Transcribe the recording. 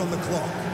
on the clock.